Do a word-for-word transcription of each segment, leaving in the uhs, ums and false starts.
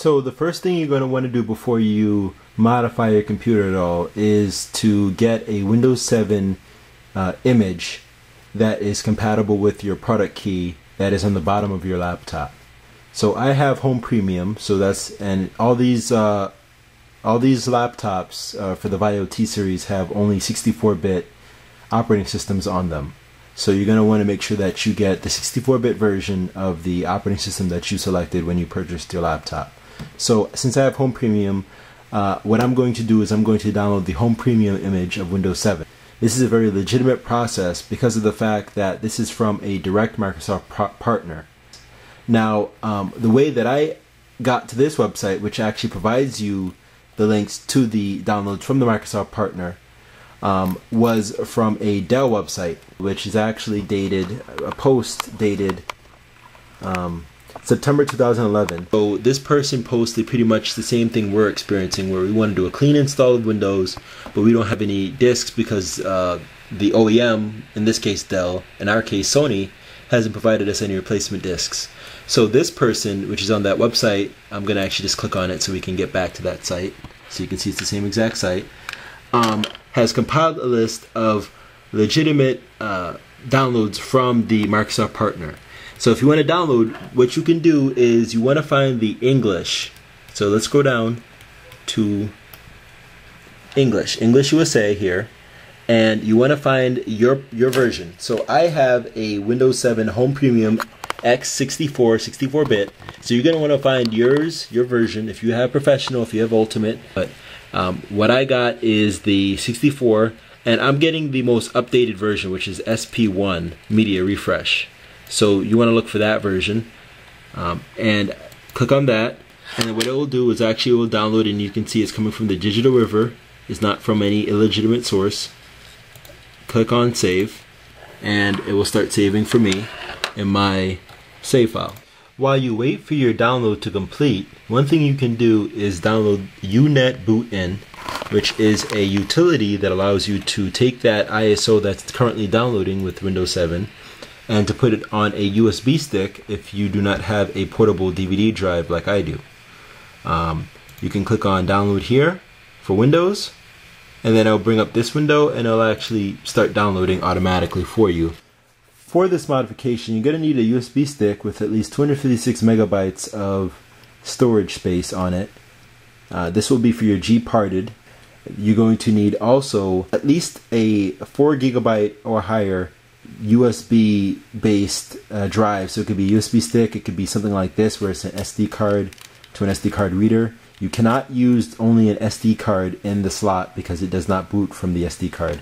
So the first thing you're going to want to do before you modify your computer at all is to get a Windows seven uh, image that is compatible with your product key that is on the bottom of your laptop. So I have Home Premium, so that's, and all these uh, all these laptops uh, for the Vaio T series have only sixty-four bit operating systems on them. So you're going to want to make sure that you get the sixty-four bit version of the operating system that you selected when you purchased your laptop. So since I have Home Premium, uh, what I'm going to do is I'm going to download the Home Premium image of Windows seven. This is a very legitimate process because of the fact that this is from a direct Microsoft partner. Now, um, the way that I got to this website, which actually provides you the links to the downloads from the Microsoft partner, um, was from a Dell website, which is actually dated, a post dated um, September two thousand eleven. So this person posted pretty much the same thing we're experiencing, where we want to do a clean install of Windows, but we don't have any disks because uh, the O E M, in this case Dell, in our case Sony, hasn't provided us any replacement disks. So this person, which is on that website, I'm going to actually just click on it so we can get back to that site. So you can see it's the same exact site. Um, has compiled a list of legitimate uh, downloads from the Microsoft partner. So if you want to download, what you can do is you want to find the English. So let's go down to English, English U S A here. And you want to find your your version. So I have a Windows seven Home Premium X sixty-four, sixty-four bit. So you're going to want to find yours, your version, if you have Professional, if you have Ultimate. But um, what I got is the sixty-four, and I'm getting the most updated version, which is S P one Media Refresh. So you want to look for that version, um, and click on that. And what it will do is actually it will download, and you can see it's coming from the Digital River. It's not from any illegitimate source. Click on save, and it will start saving for me in my save file. While you wait for your download to complete, one thing you can do is download UNetbootin, which is a utility that allows you to take that I S O that's currently downloading with Windows seven and to put it on a U S B stick if you do not have a portable D V D drive like I do. Um, you can click on download here for Windows, and then it'll bring up this window and it'll actually start downloading automatically for you. For this modification, you're going to need a U S B stick with at least two hundred fifty-six megabytes of storage space on it. Uh, this will be for your Gparted. You're going to need also at least a four gigabyte or higher U S B based uh, drive. So it could be a U S B stick, it could be something like this where it's an S D card to an S D card reader. You cannot use only an S D card in the slot because it does not boot from the S D card.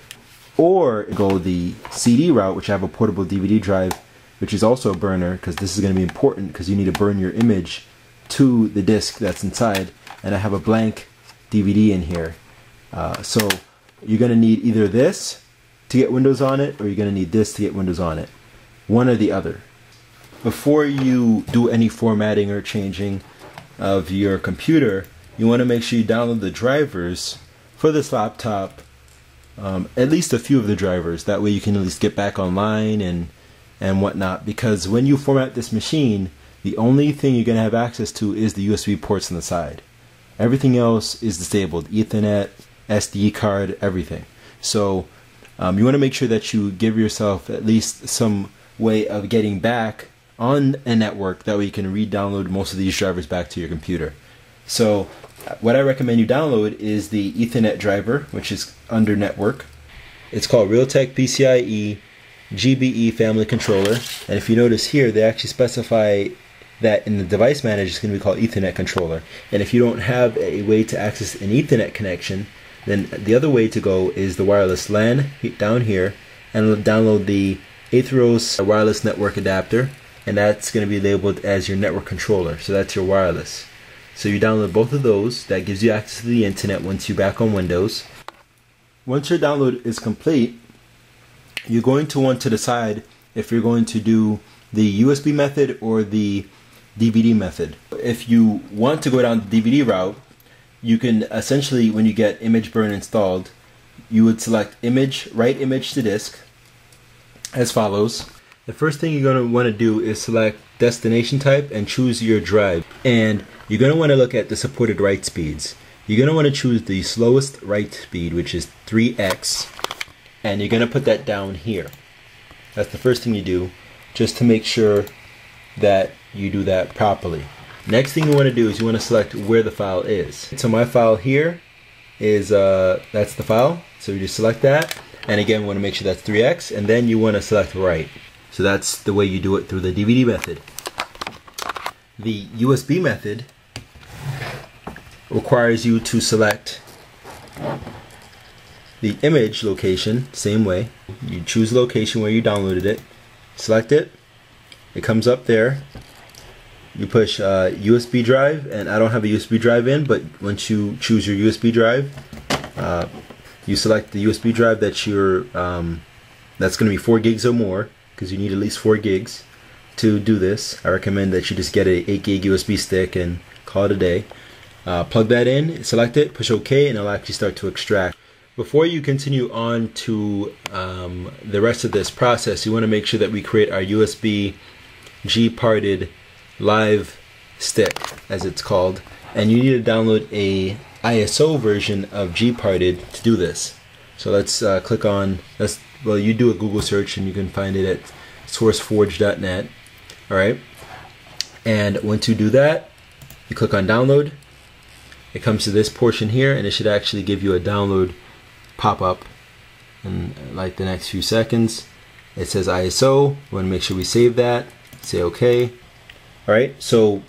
Or go the C D route, which I have a portable D V D drive, which is also a burner, because this is going to be important because you need to burn your image to the disc that's inside. And I have a blank D V D in here. Uh, so you're going to need either this to get Windows on it, or you're going to need this to get Windows on it. One or the other. Before you do any formatting or changing of your computer, you want to make sure you download the drivers for this laptop, um, at least a few of the drivers, that way you can at least get back online and and whatnot, because when you format this machine, the only thing you're going to have access to is the U S B ports on the side. Everything else is disabled, Ethernet, S D card, everything. So um, you want to make sure that you give yourself at least some way of getting back on a network, that way you can re-download most of these drivers back to your computer. So what I recommend you download is the Ethernet driver, which is under network. It's called Realtek PCIe G B E Family Controller, and if you notice here, they actually specify that in the device manager it's going to be called Ethernet Controller. And if you don't have a way to access an Ethernet connection, then the other way to go is the wireless LAN down here, and download the Aetheros wireless network adapter. And that's going to be labeled as your network controller, so that's your wireless. So you download both of those, that gives you access to the internet once you're back on Windows. Once your download is complete, you're going to want to decide if you're going to do the U S B method or the D V D method. If you want to go down the D V D route, you can essentially, when you get ImageBurn installed, you would select image, write image to disk as follows. The first thing you're going to want to do is select destination type, and choose your drive. And you're going to want to look at the supported write speeds. You're going to want to choose the slowest write speed, which is three X, and you're going to put that down here. That's the first thing you do, just to make sure that you do that properly. Next thing you want to do is you want to select where the file is. So my file here is, uh, that's the file, so you just select that, and again we want to make sure that's three X, and then you want to select write. So that's the way you do it through the D V D method. The U S B method requires you to select the image location, same way. You choose the location where you downloaded it, select it, it comes up there. You push uh, U S B drive, and I don't have a U S B drive in, but once you choose your U S B drive, uh, you select the U S B drive that's your um, that's going to be four gigs or more, because you need at least four gigs to do this. I recommend that you just get an eight gig U S B stick and call it a day. Uh, plug that in, select it, push OK, and it'll actually start to extract. Before you continue on to um, the rest of this process, you want to make sure that we create our U S B Gparted live stick, as it's called, and you need to download a I S O version of Gparted to do this. So let's uh, click on, let's, well, you do a Google search and you can find it at sourceforge dot net. Alright, and once you do that, you click on download, it comes to this portion here, and it should actually give you a download pop-up in like the next few seconds. It says I S O, we want to make sure we save that, say OK. Alright, so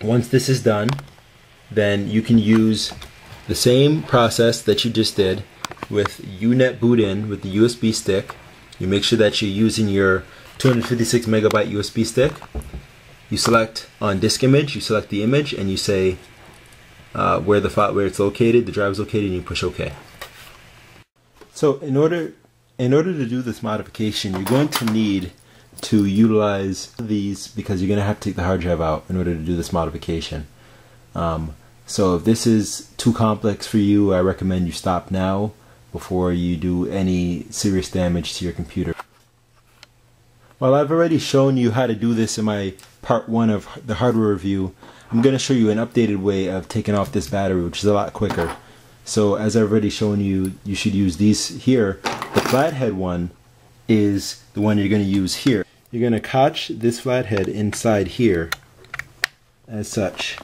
once this is done, then you can use the same process that you just did with UNetbootin with the U S B stick. You make sure that you're using your two hundred fifty-six megabyte U S B stick. You select on disk image, you select the image, and you say uh, where the file, where it's located, the drive is located, and you push OK. So in order in order to do this modification, you're going to need to utilize these, because you're going to have to take the hard drive out in order to do this modification. Um, so if this is too complex for you, I recommend you stop now before you do any serious damage to your computer. Well, I've already shown you how to do this in my part one of the hardware review. I'm going to show you an updated way of taking off this battery, which is a lot quicker. So as I've already shown you, you should use these here. The flathead one is the one you're going to use here. You're going to catch this flathead inside here as such,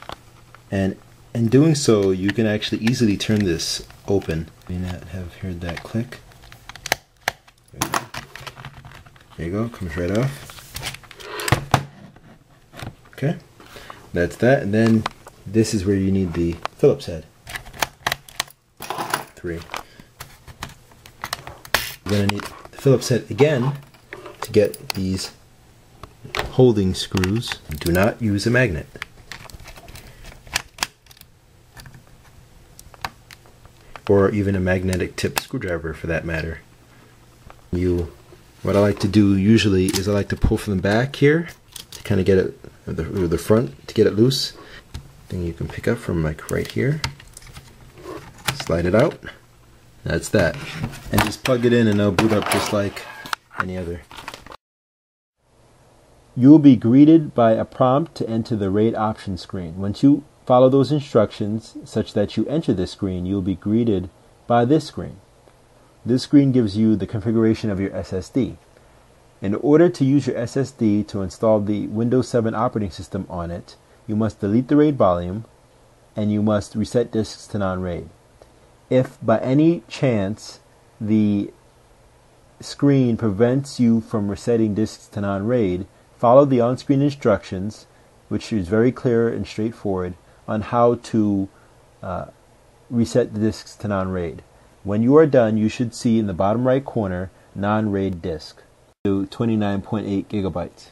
and in doing so you can actually easily turn this open. You may not have heard that click. There you go, comes right off. Okay, that's that, and then this is where you need the Phillips head. Three. You're going to need Phillips head again to get these holding screws. Do not use a magnet. Or even a magnetic tip screwdriver for that matter. You, what I like to do usually is I like to pull from the back here to kind of get it, or the, or the front to get it loose. Then you can pick up from like right here, slide it out. That's that. And just plug it in and it'll boot up just like any other. You will be greeted by a prompt to enter the RAID option screen. Once you follow those instructions such that you enter this screen, you will be greeted by this screen. This screen gives you the configuration of your S S D. In order to use your S S D to install the Windows seven operating system on it, you must delete the RAID volume and you must reset disks to non-RAID. If by any chance the screen prevents you from resetting disks to non-RAID, follow the on-screen instructions, which is very clear and straightforward, on how to uh, reset the disks to non-RAID. When you are done, you should see in the bottom right corner, non-RAID disk to twenty-nine point eight gigabytes.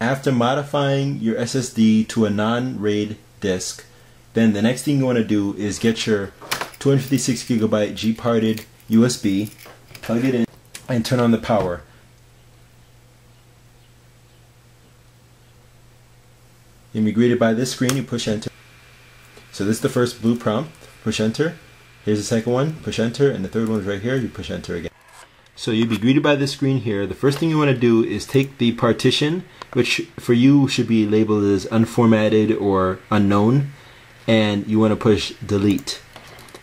After modifying your S S D to a non-RAID disk, then the next thing you want to do is get your two hundred fifty-six gigabyte Gparted U S B, plug it in, and turn on the power. You'll be greeted by this screen, you push enter. So this is the first blue prompt, push enter. Here's the second one, push enter, and the third one's right here, you push enter again. So you'll be greeted by this screen here. The first thing you want to do is take the partition, which for you should be labeled as unformatted or unknown, and you want to push delete.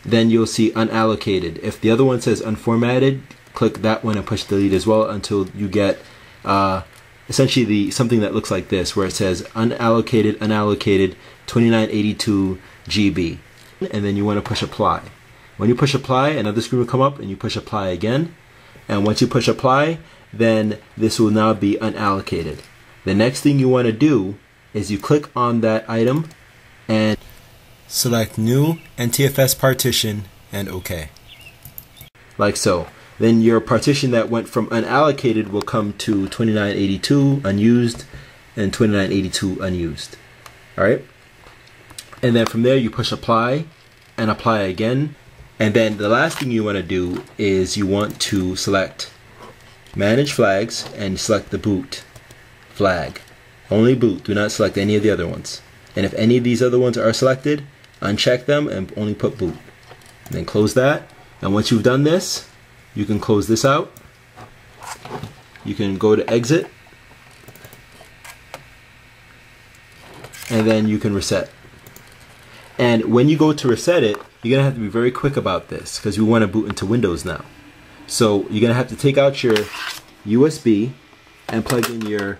Then you'll see unallocated. If the other one says unformatted, click that one and push delete as well until you get uh, essentially the something that looks like this, where it says unallocated, unallocated, twenty-nine eighty-two G B. And then you want to push apply. When you push apply, another screen will come up and you push apply again. And once you push apply, then this will now be unallocated. The next thing you want to do is you click on that item and select new N T F S partition and OK. Like so. Then your partition that went from unallocated will come to twenty-nine eighty-two unused and twenty-nine eighty-two unused. Alright? And then from there you push apply and apply again. And then the last thing you want to do is you want to select manage flags and select the boot flag. Only boot. Do not select any of the other ones. And if any of these other ones are selected, uncheck them and only put boot. And then close that. And once you've done this, you can close this out. You can go to exit. And then you can reset. And when you go to reset it, you're gonna have to be very quick about this because we want to boot into Windows now. So you're gonna have to take out your U S B and plug in your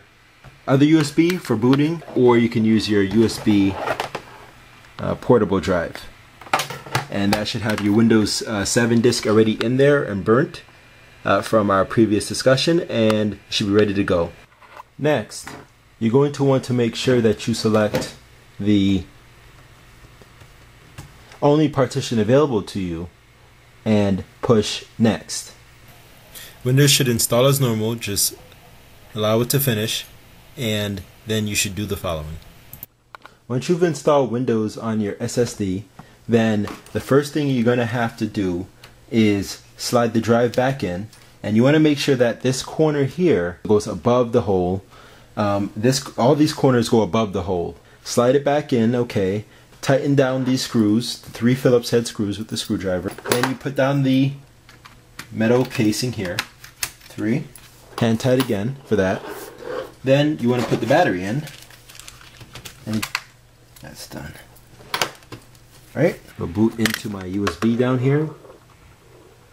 other U S B for booting, or you can use your U S B uh, portable drive. And that should have your Windows uh, seven disk already in there and burnt uh, from our previous discussion, and should be ready to go. Next, you're going to want to make sure that you select the only partition available to you and push next. Windows should install as normal, just allow it to finish, and then you should do the following. Once you've installed Windows on your S S D, then the first thing you're going to have to do is slide the drive back in, and you want to make sure that this corner here goes above the hole. Um, this, all these corners go above the hole. Slide it back in, okay. Tighten down these screws, the three Phillips head screws with the screwdriver. Then you put down the metal casing here, three. Hand tight again for that. Then you want to put the battery in, and that's done. Alright, I'll boot into my U S B down here,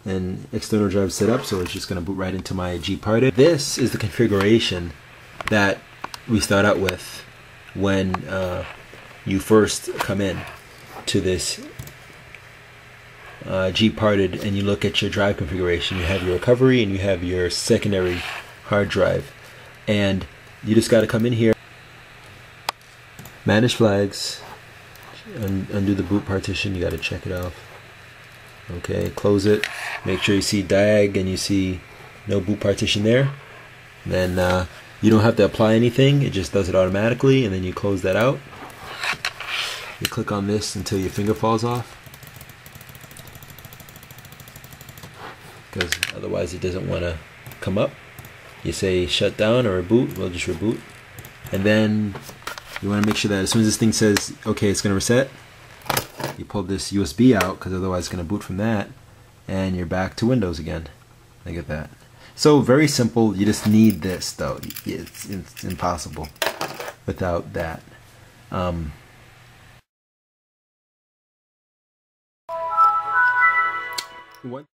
and external drive set up, so it's just going to boot right into my Gparted. This is the configuration that we start out with when uh, you first come in to this uh, Gparted and you look at your drive configuration. You have your recovery and you have your secondary hard drive, and you just got to come in here, manage flags, undo the boot partition. You got to check it off. Okay, close it. Make sure you see diag and you see no boot partition there. And then uh, you don't have to apply anything, it just does it automatically, and then you close that out. You click on this until your finger falls off, because otherwise it doesn't want to come up. You say shut down or reboot, we'll just reboot. And then you want to make sure that as soon as this thing says, okay, it's going to reset, you pull this U S B out, because otherwise it's going to boot from that, and you're back to Windows again. Look at that. So very simple, you just need this though. It's, it's impossible without that. Um, what?